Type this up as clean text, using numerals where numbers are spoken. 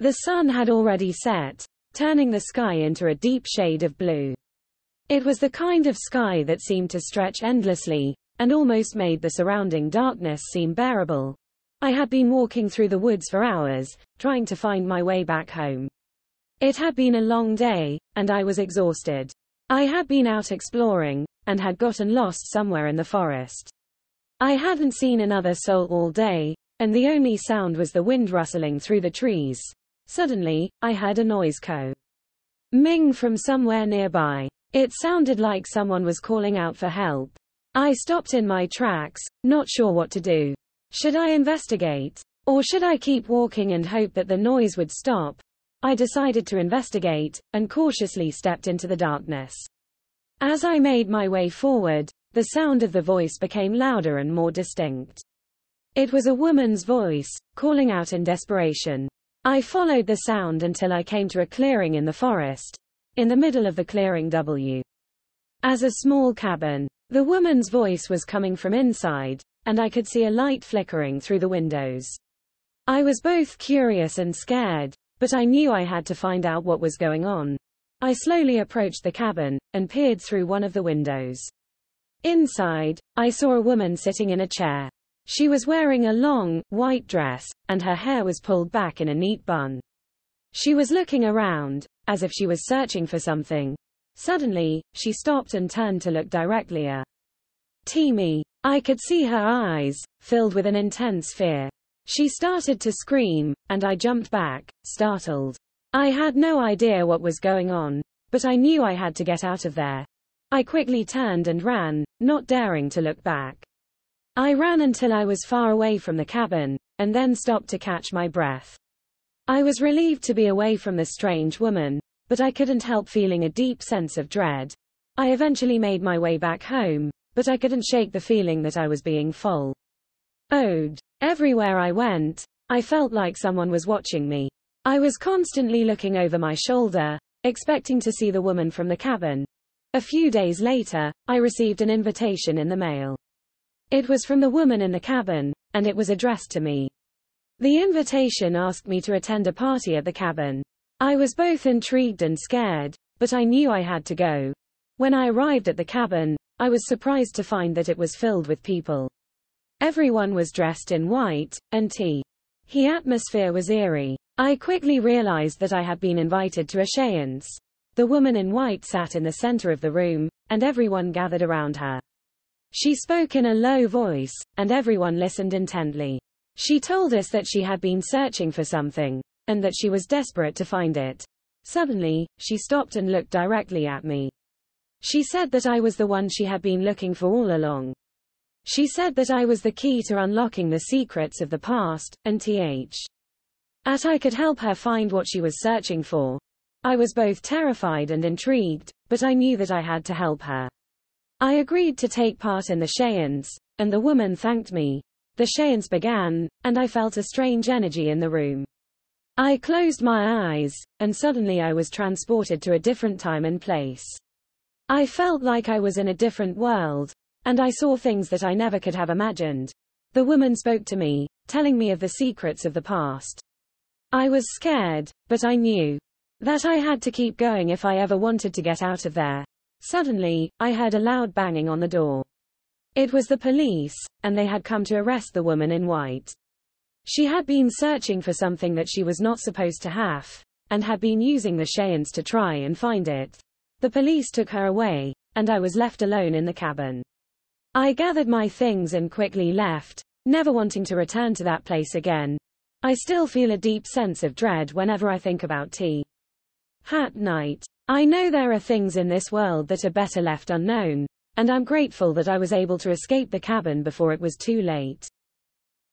The sun had already set, turning the sky into a deep shade of blue. It was the kind of sky that seemed to stretch endlessly, and almost made the surrounding darkness seem bearable. I had been walking through the woods for hours, trying to find my way back home. It had been a long day, and I was exhausted. I had been out exploring, and had gotten lost somewhere in the forest. I hadn't seen another soul all day, and the only sound was the wind rustling through the trees. Suddenly, I heard a noise coming from somewhere nearby. It sounded like someone was calling out for help. I stopped in my tracks, not sure what to do. Should I investigate? Or should I keep walking and hope that the noise would stop? I decided to investigate, and cautiously stepped into the darkness. As I made my way forward, the sound of the voice became louder and more distinct. It was a woman's voice, calling out in desperation. I followed the sound until I came to a clearing in the forest. In the middle of the clearing was a small cabin. The woman's voice was coming from inside, and I could see a light flickering through the windows. I was both curious and scared, but I knew I had to find out what was going on. I slowly approached the cabin, and peered through one of the windows. Inside, I saw a woman sitting in a chair. She was wearing a long, white dress, and her hair was pulled back in a neat bun. She was looking around, as if she was searching for something. Suddenly, she stopped and turned to look directly at me. I could see her eyes, filled with an intense fear. She started to scream, and I jumped back, startled. I had no idea what was going on, but I knew I had to get out of there. I quickly turned and ran, not daring to look back. I ran until I was far away from the cabin, and then stopped to catch my breath. I was relieved to be away from the strange woman, but I couldn't help feeling a deep sense of dread. I eventually made my way back home, but I couldn't shake the feeling that I was being followed. Everywhere I went, I felt like someone was watching me. I was constantly looking over my shoulder, expecting to see the woman from the cabin. A few days later, I received an invitation in the mail. It was from the woman in the cabin, and it was addressed to me. The invitation asked me to attend a party at the cabin. I was both intrigued and scared, but I knew I had to go. When I arrived at the cabin, I was surprised to find that it was filled with people. Everyone was dressed in white, and the atmosphere was eerie. I quickly realized that I had been invited to a séance. The woman in white sat in the center of the room, and everyone gathered around her. She spoke in a low voice, and everyone listened intently. She told us that she had been searching for something, and that she was desperate to find it. Suddenly, she stopped and looked directly at me. She said that I was the one she had been looking for all along. She said that I was the key to unlocking the secrets of the past, and that I could help her find what she was searching for. I was both terrified and intrigued, but I knew that I had to help her. I agreed to take part in the séance, and the woman thanked me. The séance began, and I felt a strange energy in the room. I closed my eyes, and suddenly I was transported to a different time and place. I felt like I was in a different world, and I saw things that I never could have imagined. The woman spoke to me, telling me of the secrets of the past. I was scared, but I knew that I had to keep going if I ever wanted to get out of there. Suddenly, I heard a loud banging on the door. It was the police, and they had come to arrest the woman in white. She had been searching for something that she was not supposed to have, and had been using the séance to try and find it. The police took her away, and I was left alone in the cabin. I gathered my things and quickly left, never wanting to return to that place again. I still feel a deep sense of dread whenever I think about that night. I know there are things in this world that are better left unknown, and I'm grateful that I was able to escape the cabin before it was too late.